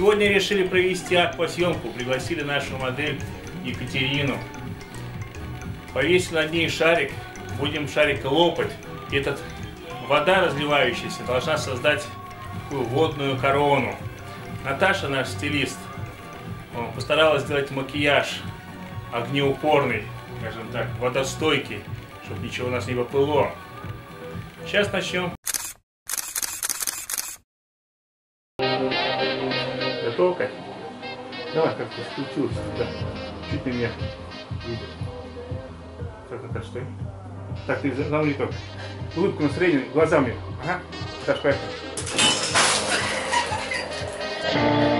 Сегодня решили провести аквасъемку, пригласили нашу модель Екатерину. Повесили над ней шарик, будем шарик лопать. Вода, разливающаяся, должна создать такую водную корону. Наташа, наш стилист, постаралась сделать макияж огнеупорный, скажем так, водостойкий, чтобы ничего у нас не поплыло. Сейчас начнем. Готово, Катя? Давай, как-то скрутилась туда. Чуть ты меня видишь. Так, Наташа, стой. Так, ты на улиток. Улыбку на среднюю, глаза мне. Ага. Наташа, поехали.